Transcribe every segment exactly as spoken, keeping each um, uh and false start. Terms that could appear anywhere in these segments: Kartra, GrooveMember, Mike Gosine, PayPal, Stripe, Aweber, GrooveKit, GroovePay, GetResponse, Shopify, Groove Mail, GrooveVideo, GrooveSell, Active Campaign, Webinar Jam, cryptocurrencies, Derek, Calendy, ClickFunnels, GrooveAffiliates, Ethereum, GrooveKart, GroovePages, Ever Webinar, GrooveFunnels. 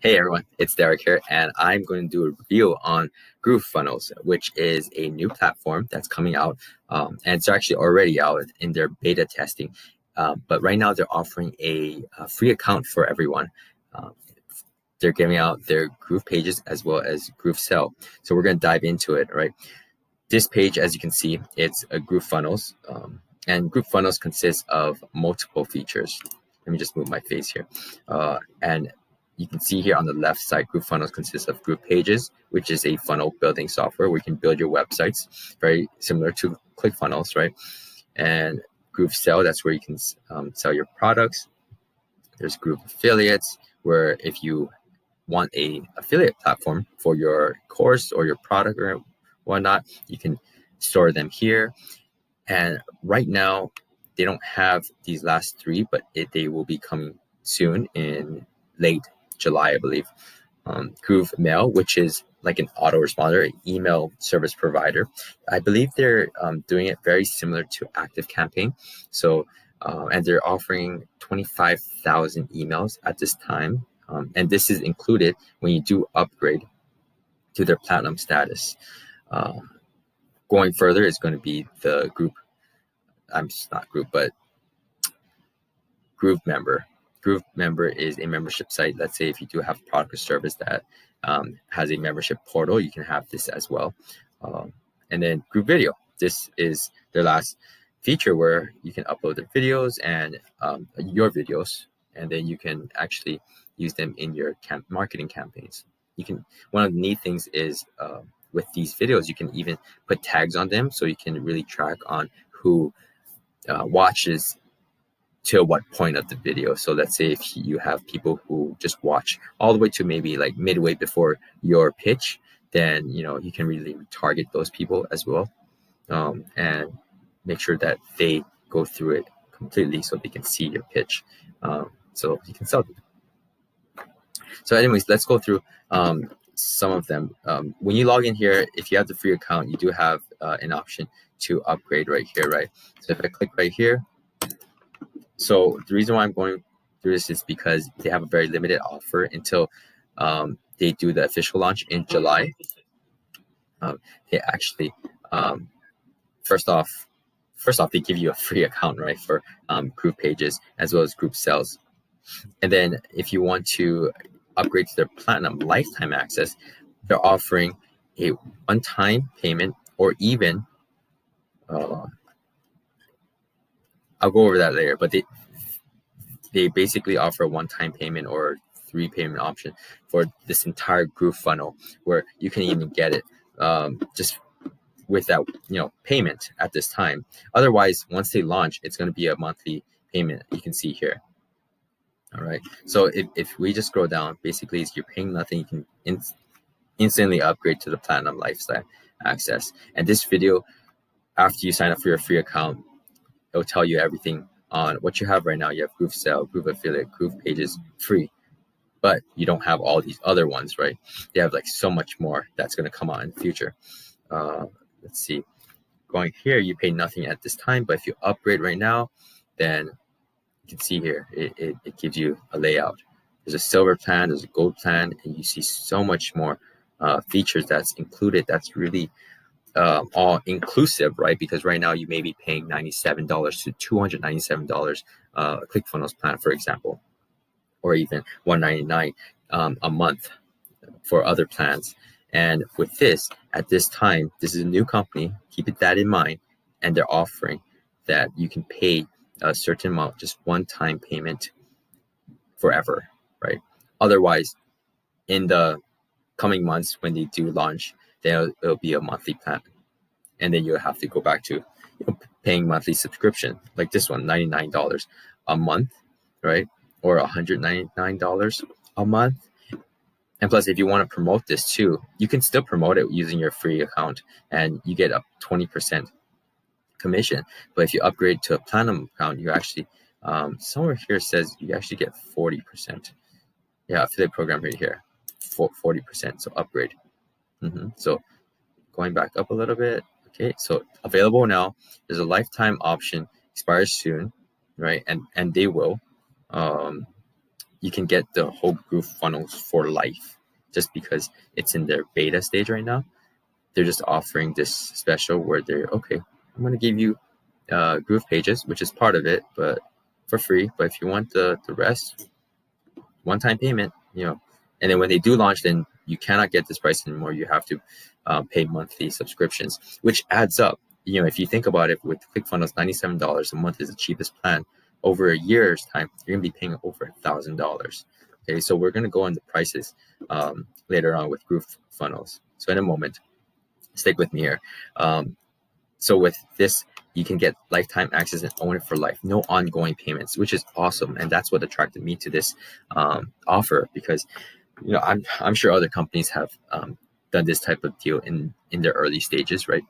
Hey everyone, it's Derek here, and I'm going to do a review on GrooveFunnels, which is a new platform that's coming out, um, and it's actually already out in their beta testing. Uh, but right now, they're offering a, a free account for everyone. Uh, they're giving out their GroovePages as well as GrooveSell. So we're going to dive into it, right? This page, as you can see, it's a GrooveFunnels, um, and GrooveFunnels consists of multiple features. Let me just move my face here, uh, and you can see here on the left side, GrooveFunnels consists of GroovePages, which is a funnel building software where you can build your websites, very similar to ClickFunnels, right? And GrooveSell, that's where you can um, sell your products. There's GrooveAffiliates, where if you want a affiliate platform for your course or your product or whatnot, you can store them here. And right now, they don't have these last three, but it, they will be coming soon in late July, I believe. Um, Groove Mail, which is like an autoresponder, an email service provider. I believe they're um, doing it very similar to Active Campaign. So, uh, and they're offering twenty-five thousand emails at this time. Um, and this is included when you do upgrade to their platinum status. Uh, going further is going to be the group, I'm just not group, but GrooveMember. GrooveMember is a membership site. Let's say if you do have a product or service that um, has a membership portal, you can have this as well. Um, and then GrooveVideo. This is their last feature where you can upload their videos and um, your videos, and then you can actually use them in your camp marketing campaigns. You can. One of the neat things is uh, with these videos, you can even put tags on them, so you can really track on who uh, watches to what point of the video. So let's say if you have people who just watch all the way to maybe like midway before your pitch, then you know you can really target those people as well, um, and make sure that they go through it completely so they can see your pitch, um, so you can sell them. So anyways, let's go through um, some of them. Um, when you log in here, if you have the free account, you do have uh, an option to upgrade right here, right? So if I click right here, so the reason why I'm going through this is because they have a very limited offer until um, they do the official launch in July. Um, they actually, um, first off, first off, they give you a free account, right, for um, GroovePages as well as GrooveSells. And then if you want to upgrade to their platinum lifetime access, they're offering a one-time payment or even uh, I'll go over that later, but they they basically offer a one-time payment or three payment option for this entire GrooveFunnel, where you can even get it um, just with that you know payment at this time. Otherwise, once they launch, it's going to be a monthly payment. You can see here. All right. So if if we just scroll down, basically, if you're paying nothing, you can in, instantly upgrade to the platinum lifestyle access. And this video, after you sign up for your free account, it'll tell you everything on what you have right now. You have GrooveSell, GrooveAffiliate, GroovePages free, but you don't have all these other ones, right? They have like so much more that's going to come out in the future. Uh, let's see. Going here, you pay nothing at this time, but if you upgrade right now, then you can see here, it, it, it gives you a layout. There's a silver plan, there's a gold plan, and you see so much more uh, features that's included. That's really Um, all inclusive, right? Because right now you may be paying ninety-seven dollars to two hundred ninety-seven dollars uh, ClickFunnels plan, for example, or even one ninety-nine um, a month for other plans. And with this, at this time, this is a new company. Keep it that in mind, and they're offering that you can pay a certain amount, just one-time payment, forever, right? Otherwise, in the coming months when they do launch, then it'll be a monthly plan, and then you'll have to go back to you know, paying monthly subscription like this one, ninety-nine dollars a month, right? Or one hundred ninety-nine dollars a month. And plus, if you want to promote this too, you can still promote it using your free account, and you get a twenty percent commission. But if you upgrade to a platinum account, you actually um, somewhere here says you actually get forty percent. Yeah, affiliate program right here, forty percent. So upgrade. Mm-hmm. So going back up a little bit. Okay, so available now. There's a lifetime option, expires soon, right? And and they will um, you can get the whole GrooveFunnels for life just because it's in their beta stage right now. They're just offering this special where they're, okay, I'm going to give you uh, GroovePages, which is part of it, but for free. But if you want the, the rest, one-time payment, you know. And then when they do launch, then you cannot get this price anymore. You have to uh, pay monthly subscriptions, which adds up. You know, if you think about it, with ClickFunnels, ninety-seven dollars a month is the cheapest plan. Over a year's time, you're going to be paying over one thousand dollars. Okay, so we're going to go on the prices um, later on with GrooveFunnels. So in a moment, stick with me here. Um, so with this, you can get lifetime access and own it for life. No ongoing payments, which is awesome. And that's what attracted me to this um, offer, because you know, I'm, I'm sure other companies have um, done this type of deal in, in their early stages, right?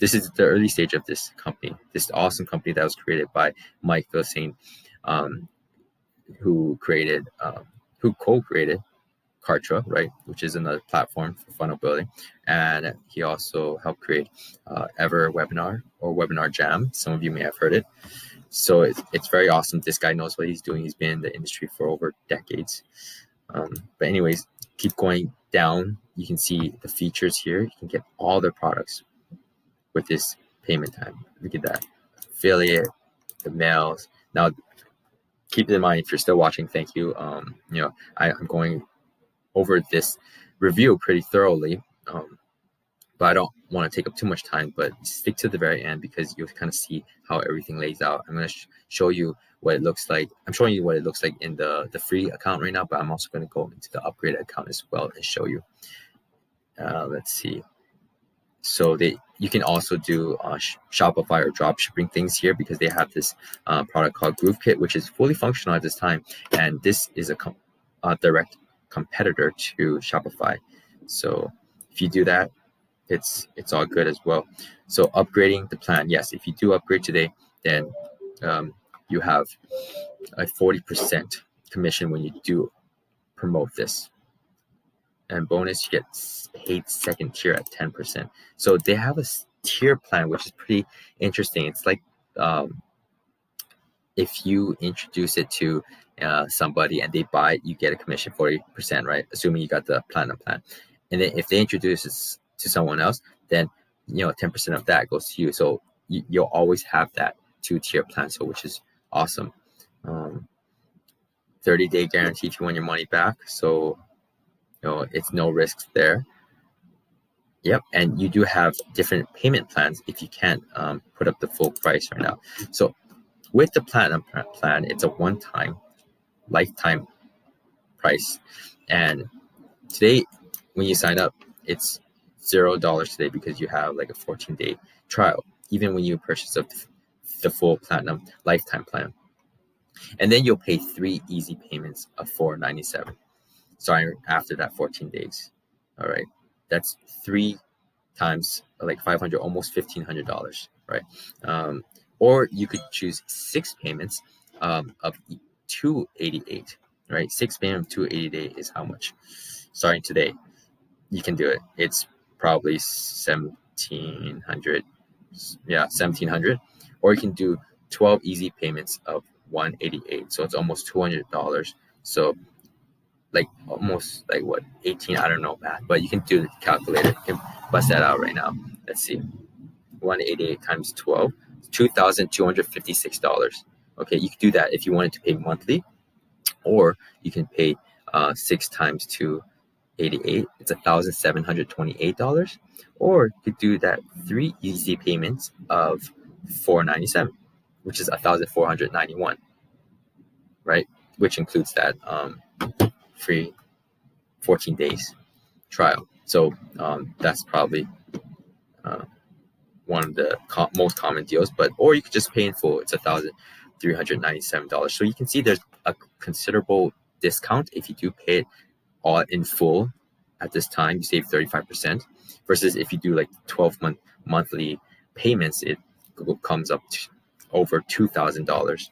This is the early stage of this company, this awesome company that was created by Mike Gosine, um, who created, um, who co-created Kartra, right, which is another platform for funnel building. And he also helped create uh, Ever Webinar or Webinar Jam. Some of you may have heard it. So it's, it's very awesome. This guy knows what he's doing. He's been in the industry for over decades. Um, but anyways, keep going down. You can see the features here. You can get all their products with this payment time. Look at that, affiliate, the mails. Now, keep in mind, if you're still watching, thank you. Um, you know, I, I'm going over this review pretty thoroughly, um, but I don't want to take up too much time. But stick to the very end because you'll kind of see how everything lays out. I'm going to sh show you what it looks like. I'm showing you what it looks like in the the free account right now, but I'm also going to go into the upgraded account as well and show you. Uh, let's see. So they, you can also do uh, Shopify or drop shipping things here because they have this uh, product called GrooveKit, which is fully functional at this time. And this is a com uh, direct competitor to Shopify. So if you do that, it's it's all good as well. So upgrading the plan. Yes, if you do upgrade today, then um, you have a forty percent commission when you do promote this. And bonus, you get paid second tier at ten percent. So they have a tier plan, which is pretty interesting. It's like um, if you introduce it to uh, somebody and they buy it, you get a commission forty percent, right? Assuming you got the platinum plan. And then if they introduce it to someone else, then you know ten percent of that goes to you. So you, you'll always have that two tier plan, so which is awesome. Um, thirty day guarantee if you want your money back. So no, it's no risks there. Yep, and you do have different payment plans if you can't um, put up the full price right now. So with the platinum plan, it's a one-time, lifetime price. And today, when you sign up, it's zero dollars today because you have like a fourteen day trial, even when you purchase a, the full platinum lifetime plan. And then you'll pay three easy payments of four ninety-seven. Starting after that fourteen days. All right, that's three times like five hundred, almost fifteen hundred dollars, right? Um, or you could choose six payments um, of two eighty-eight, right? Six payment of two eighty-eight is how much? Starting today, you can do it. It's probably seventeen hundred, yeah, seventeen hundred. Or you can do twelve easy payments of one eighty-eight, so it's almost two hundred dollars. So like almost like what, eighteen, I don't know, math, but you can do the calculator. You can bust that out right now. Let's see, one eighty-eight times twelve, two thousand two hundred fifty-six dollars. Okay, you can do that if you wanted to pay monthly, or you can pay uh, six times two eighty-eight, it's one thousand seven hundred twenty-eight dollars, or you could do that three easy payments of four ninety-seven, which is one thousand four hundred ninety-one, right? Which includes that um, free fourteen days trial. So um, that's probably uh, one of the co most common deals, but, or you could just pay in full. It's one thousand three hundred ninety-seven dollars. So you can see there's a considerable discount. If you do pay it all in full at this time, you save thirty-five percent versus if you do like twelve month monthly payments, it comes up to over two thousand dollars.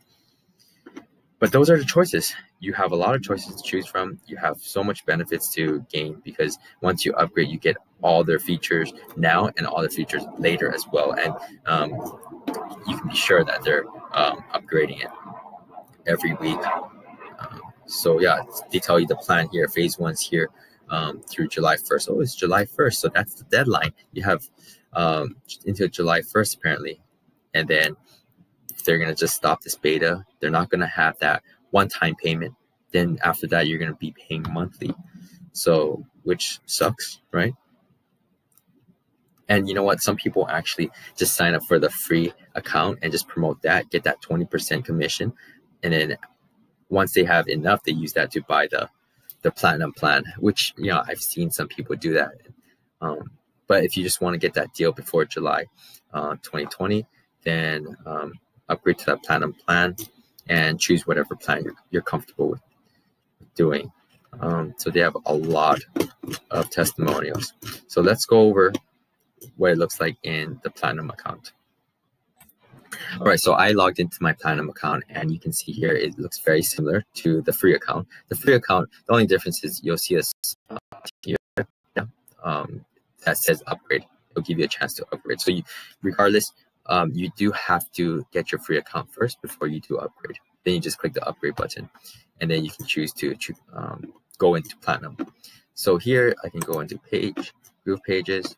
But those are the choices. You have a lot of choices to choose from. You have so much benefits to gain because once you upgrade, you get all their features now and all the features later as well. And um, you can be sure that they're um, upgrading it every week. Um, So yeah, they tell you the plan here, phase one's here um, through July first. Oh, it's July first, so that's the deadline. You have um, until July first apparently. And then if they're gonna just stop this beta, they're not gonna have that one-time payment. Then after that, you're gonna be paying monthly. So, which sucks, right? And you know what? Some people actually just sign up for the free account and just promote that, get that twenty percent commission. And then once they have enough, they use that to buy the, the platinum plan, which, you know, I've seen some people do that. Um, but if you just want to get that deal before July uh, twenty twenty, then um, upgrade to that platinum plan and choose whatever plan you're, you're comfortable with doing. Um, so they have a lot of testimonials. So let's go over what it looks like in the platinum account. All right, so I logged into my platinum account, and you can see here it looks very similar to the free account. The free account, the only difference is you'll see this here, yeah, um, that says upgrade. It'll give you a chance to upgrade. So you, regardless, um, you do have to get your free account first before you do upgrade. Then you just click the upgrade button, and then you can choose to um, go into platinum. So here I can go into page, Groove Pages.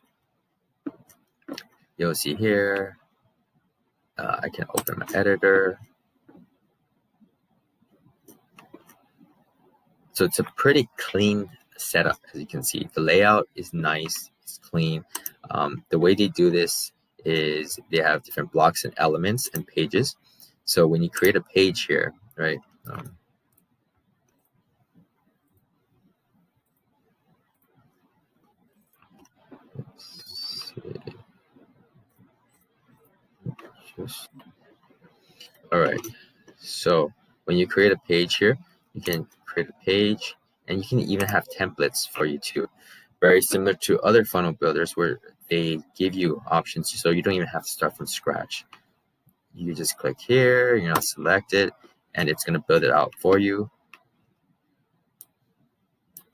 You'll see here, uh, I can open my editor. So it's a pretty clean setup, as you can see. The layout is nice, it's clean. Um, the way they do this is they have different blocks and elements and pages. So when you create a page here, right? Um, let's see. All right, so when you create a page here, you can create a page, and you can even have templates for you too. Very similar to other funnel builders where they give you options, so you don't even have to start from scratch. You just click here, you know, select it, and it's gonna build it out for you.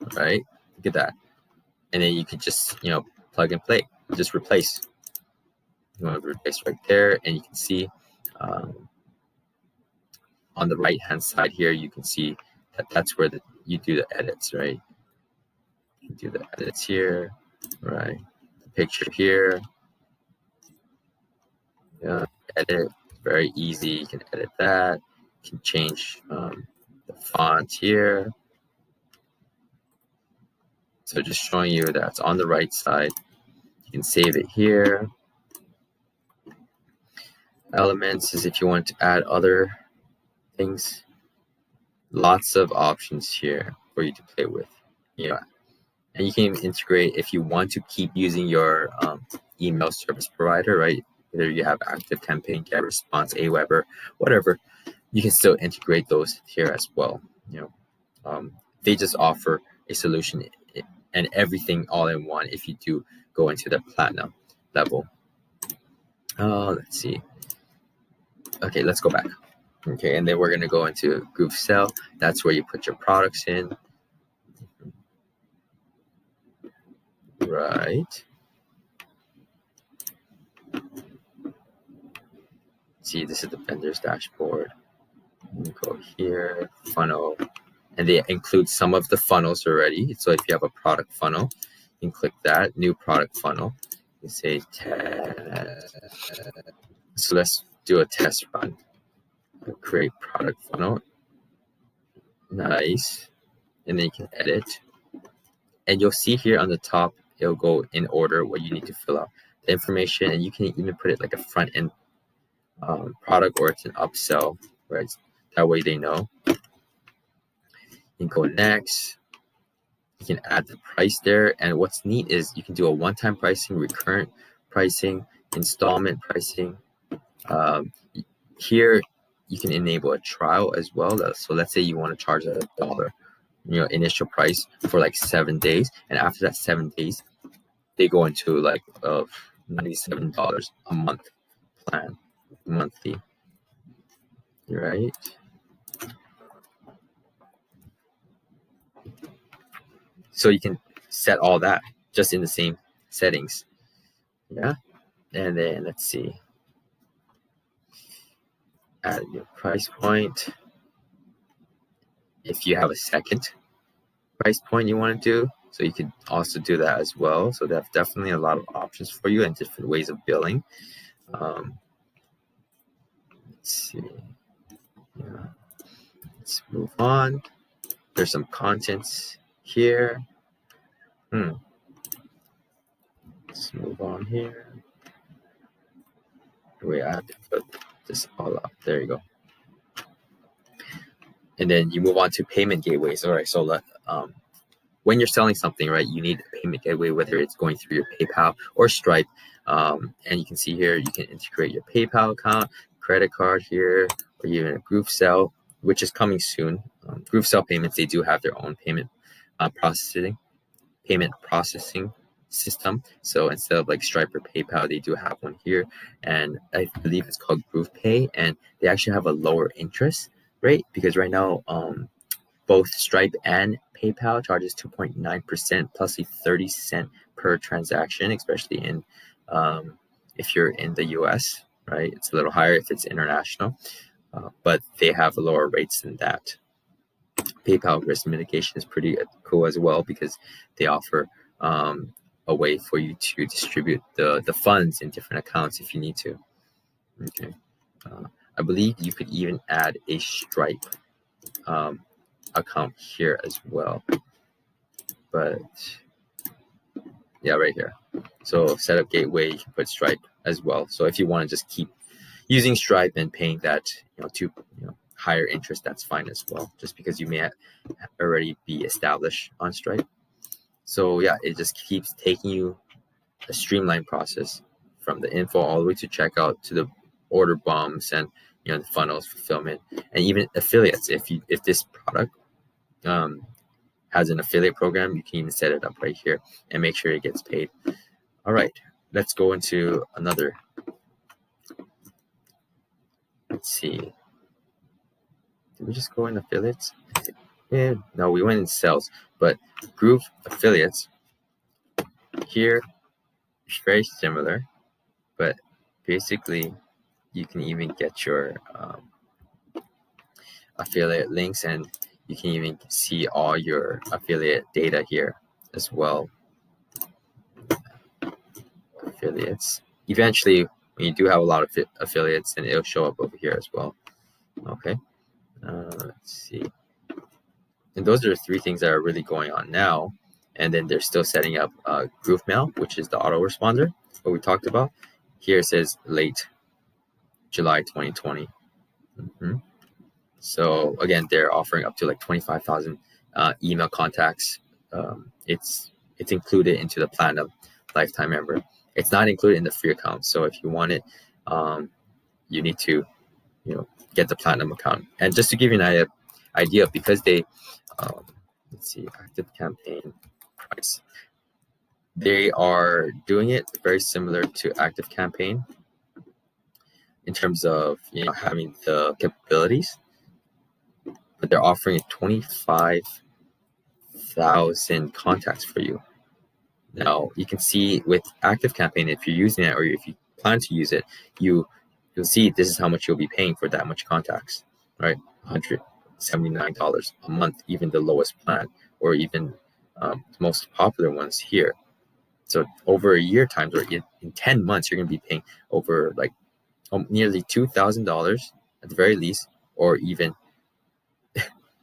All right, look at that. And then you can just, you know, plug and play, just replace. You want to replace right there, and you can see um, on the right hand side here, you can see that that's where the, you do the edits, right? You do the edits here, right? The picture here. Yeah, edit, very easy. You can edit that. You can change um, the font here. So just showing you that's on the right side. You can save it here. Elements is if you want to add other things. Lots of options here for you to play with. Yeah, and you can integrate if you want to keep using your um, email service provider, right? Whether you have Active Campaign, GetResponse, Aweber, whatever, you can still integrate those here as well. You know, um, they just offer a solution and everything all in one if you do go into the platinum level. Uh, let's see. Okay, let's go back. Okay, and then we're gonna go into GrooveSell. That's where you put your products in. Right. See, this is the vendor's dashboard. Go here, funnel. And they include some of the funnels already. So if you have a product funnel, you can click that, new product funnel. You say, so let's do a test run. Create product funnel. Nice. And then you can edit. And you'll see here on the top, it'll go in order what you need to fill out the information. And you can even put it like a front end um, product, or it's an upsell, right? That way they know. You can go next. You can add the price there. And what's neat is you can do a one-time pricing, recurrent pricing, installment pricing. Um, here you can enable a trial as well. So let's say you want to charge a dollar, you know, initial price for like seven days. And after that seven days, they go into like uh, ninety-seven dollars a month plan, monthly, right? So you can set all that just in the same settings. Yeah. And then let's see. Add your price point. if you have a second price point you want to do, so you could also do that as well. So that's definitely a lot of options for you and different ways of billing. Um, let's see. Yeah. Let's move on. There's some contents here. Hmm. Let's move on here. Wait, I have to put this all up. There you go. And then you move on to payment gateways. All right, so let, um, when you're selling something, right, you need a payment gateway, whether it's going through your PayPal or Stripe. Um, and you can see here, you can integrate your PayPal account, credit card here, or even a GrooveSell, which is coming soon. Um, GrooveSell payments, they do have their own payment uh, processing, payment processing system. So instead of like Stripe or PayPal, they do have one here. And I believe it's called GroovePay, and they actually have a lower interest rate, because right now um, both Stripe and PayPal charges two point nine percent plus a thirty cent per transaction, especially in um, if you're in the U S, right? It's a little higher if it's international, uh, but they have lower rates than that. PayPal risk mitigation is pretty cool as well, because they offer um, a way for you to distribute the, the funds in different accounts if you need to. Okay. Uh, I believe you could even add a Stripe um, account here as well. But yeah, right here. So set up gateway, you can put Stripe as well. So if you want to just keep using Stripe and paying that, you know, to you know, higher interest, that's fine as well, just because you may already be established on Stripe. So yeah, it just keeps taking you a streamlined process from the info all the way to checkout to the order bombs and you know the funnels, fulfillment, and even affiliates. If you if this product um, has an affiliate program, you can even set it up right here and make sure it gets paid. All right, let's go into another. Let's see. Did we just go in affiliates? Yeah, no, we went in sales, but Groove Affiliates here is very similar, but basically you can even get your um, affiliate links, and you can even see all your affiliate data here as well. Affiliates. Eventually, when you do have a lot of affiliates, and it'll show up over here as well. Okay. Uh, let's see. And those are the three things that are really going on now. And then they're still setting up uh, Groove Mail, which is the autoresponder, what we talked about. Here it says late July twenty twenty. Mm-hmm. So again, they're offering up to like twenty-five thousand uh, email contacts. Um, it's it's included into the plan of lifetime member. It's not included in the free account. So if you want it, um, you need to, you know, get the platinum account. And just to give you an idea, because they, um, let's see, active campaign price. They are doing it very similar to active campaign, in terms of you know having the capabilities, but they're offering twenty-five thousand contacts for you. Now you can see with Active Campaign, if you're using it or if you plan to use it, you you'll see this is how much you'll be paying for that much contacts, right? one hundred seventy-nine dollars a month, even the lowest plan, or even um, the most popular ones here. So over a year times, or in, in ten months, you're going to be paying over like nearly two thousand dollars at the very least, or even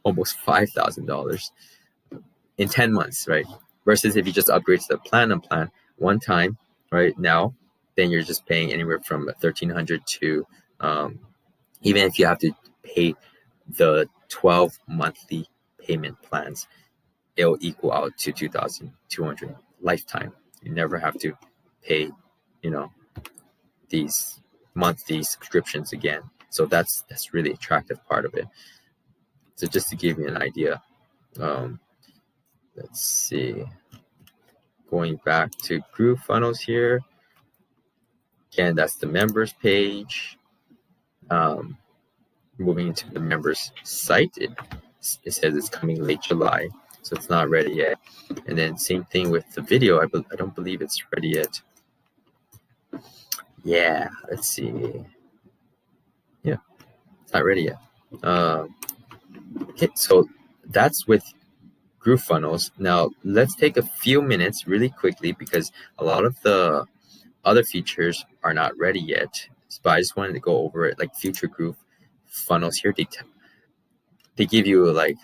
almost five thousand dollars in ten months, right? Versus if you just upgrade to the platinum plan one time right now, then you're just paying anywhere from thirteen hundred dollars to, um, even if you have to pay the twelve monthly payment plans, it'll equal out to two thousand two hundred dollars lifetime. You never have to pay, you know, these monthly subscriptions again. So that's that's really attractive part of it. So just to give you an idea, um, let's see, going back to GrooveFunnels here again, that's the members page. Um, moving into the members site, it, it says it's coming late July, so it's not ready yet. And then same thing with the video, I, be, I don't believe it's ready yet. Yeah, let's see. Yeah, it's not ready yet. Uh, okay, so that's with GrooveFunnels. Now let's take a few minutes really quickly because a lot of the other features are not ready yet. So I just wanted to go over it, like future GrooveFunnels here. They, they give you like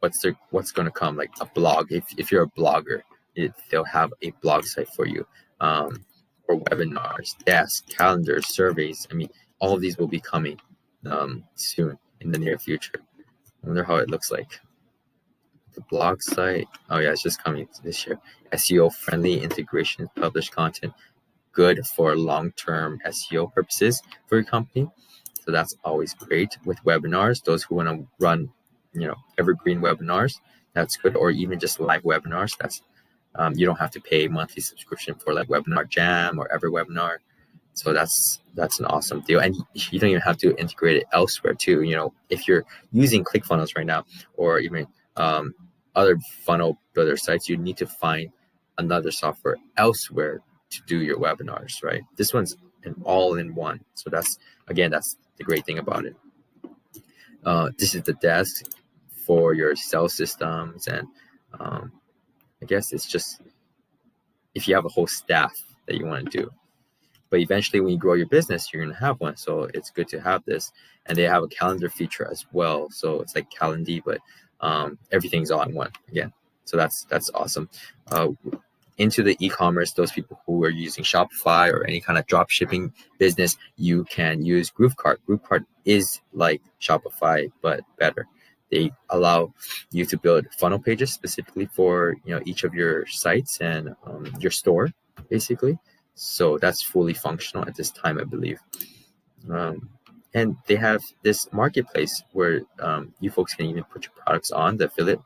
what's their, what's going to come, like a blog. If, if you're a blogger, it, they'll have a blog site for you, um, or webinars, desks, calendars, surveys. I mean, all of these will be coming um, soon in the near future. I wonder how it looks like. The blog site. Oh yeah, it's just coming this year. S E O friendly integration, published content, good for long-term S E O purposes for your company. So that's always great. With webinars, those who want to run, you know, evergreen webinars, that's good. Or even just live webinars. That's um, you don't have to pay monthly subscription for like Webinar Jam or Ever Webinar. So that's that's an awesome deal. And you don't even have to integrate it elsewhere too. You know, if you're using ClickFunnels right now, or even um, other funnel builder sites, you need to find another software elsewhere to do your webinars, right? This one's an all-in-one. So that's, again, that's the great thing about it. Uh, this is the desk for your sales systems. And um, I guess it's just if you have a whole staff that you want to do. But eventually when you grow your business, you're going to have one. So it's good to have this. And they have a calendar feature as well. So it's like Calendy, but um, everything's all in one again. So that's that's awesome. Uh, into the e-commerce, those people who are using Shopify or any kind of drop shipping business, you can use GrooveKart. GrooveKart is like Shopify, but better. They allow you to build funnel pages specifically for, you know, each of your sites and um, your store, basically. So that's fully functional at this time, I believe. Um, and they have this marketplace where um, you folks can even put your products on the affiliate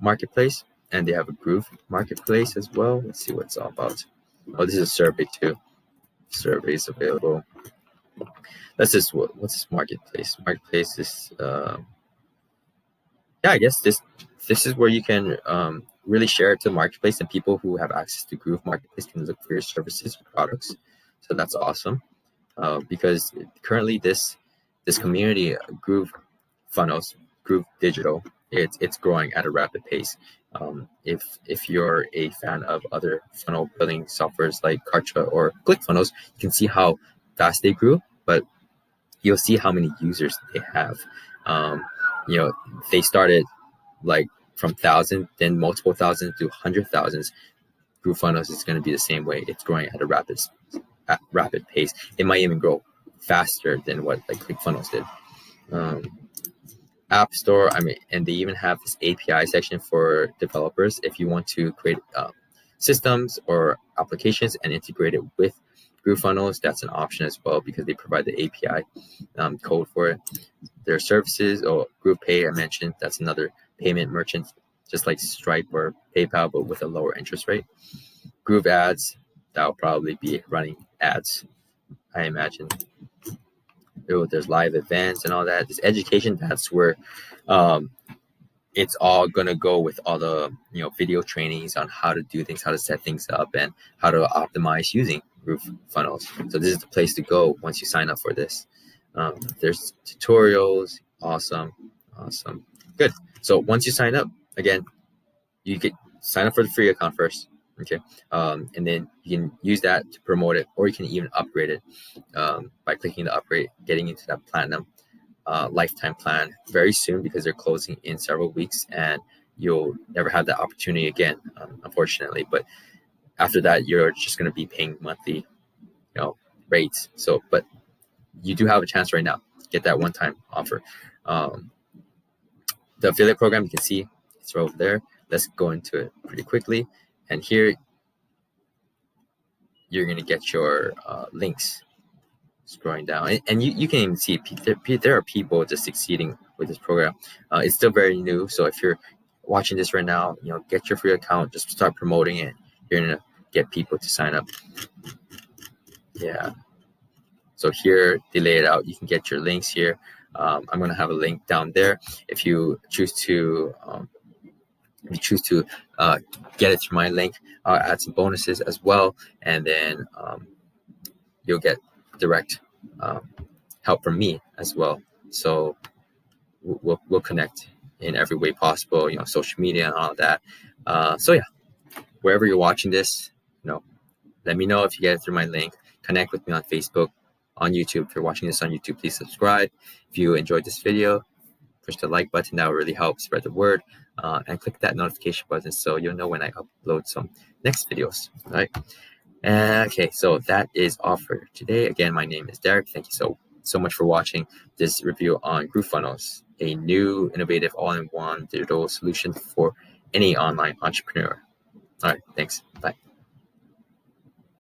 marketplace. And they have a Groove marketplace as well. Let's see what it's all about. Oh, this is a survey too. Surveys available. That's just what, what's this marketplace? Marketplace is, uh, yeah, I guess this this is where you can um, really share it to the marketplace, and people who have access to Groove marketplace can look for your services or products. So that's awesome, uh, because currently this this community, GrooveFunnels, Groove Digital, it's it's growing at a rapid pace. Um, if if you're a fan of other funnel building softwares like Kartra or ClickFunnels, you can see how fast they grew, but you'll see how many users they have. Um, you know, they started like from thousands, then multiple thousands to hundred thousands. GrooveFunnels is going to be the same way. It's growing at a rapid at rapid pace. It might even grow faster than what like ClickFunnels did. Um, App Store, I mean, and they even have this A P I section for developers if you want to create uh, systems or applications and integrate it with GrooveFunnels. That's an option as well because they provide the A P I um, code for it. Their services, or GroovePay, I mentioned, that's another payment merchant, just like Stripe or PayPal, but with a lower interest rate. Groove Ads, that'll probably be running ads, I imagine. There's live events and all that. This education, that's where um, it's all gonna go with all the, you know, video trainings on how to do things, how to set things up, and how to optimize using GrooveFunnels. So this is the place to go once you sign up for this. Um, there's tutorials, awesome, awesome, good. So once you sign up, again, you could sign up for the free account first, okay, um, and then you can use that to promote it, or you can even upgrade it um, by clicking the upgrade, getting into that platinum uh, lifetime plan very soon because they're closing in several weeks, and you'll never have that opportunity again, um, unfortunately. But after that, you're just going to be paying monthly, you know, rates. So, but you do have a chance right now to get that one-time offer. Um, the affiliate program, you can see it's right over there. Let's go into it pretty quickly. And here, you're going to get your uh, links scrolling down. And, and you, you can even see there, there are people just succeeding with this program. Uh, it's still very new. So if you're watching this right now, you know, get your free account. Just start promoting it. You're going to get people to sign up. Yeah. So here, they lay it out. You can get your links here. Um, I'm going to have a link down there. If you choose to... Um, If you choose to uh, get it through my link, I'll add some bonuses as well. And then um, you'll get direct um, help from me as well. So we'll, we'll connect in every way possible, you know, social media and all of that. Uh, so yeah, wherever you're watching this, you know, let me know if you get it through my link. Connect with me on Facebook, on YouTube. If you're watching this on YouTube, please subscribe. If you enjoyed this video, push the like button. That will really help spread the word, uh, and click that notification button so you'll know when I upload some next videos. All right. Uh, okay, so that is all for today. Again, my name is Derek. Thank you so so much for watching this review on GrooveFunnels, a new innovative all-in-one digital solution for any online entrepreneur. All right, thanks. Bye.